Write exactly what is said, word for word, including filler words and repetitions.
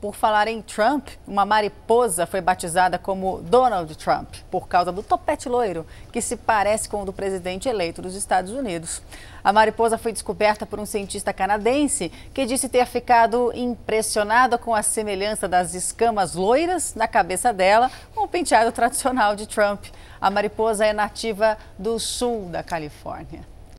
Por falar em Trump, uma mariposa foi batizada como Donald Trump por causa do topete loiro, que se parece com o do presidente eleito dos Estados Unidos. A mariposa foi descoberta por um cientista canadense que disse ter ficado impressionado com a semelhança das escamas loiras na cabeça dela com o penteado tradicional de Trump. A mariposa é nativa do sul da Califórnia.